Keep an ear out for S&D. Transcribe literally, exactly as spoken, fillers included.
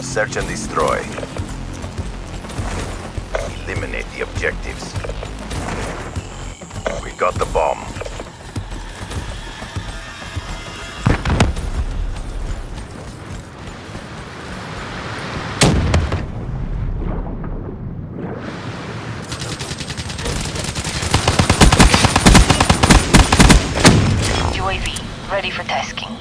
Search and destroy. Eliminate the objectives. We got the bomb. Ready for tasking.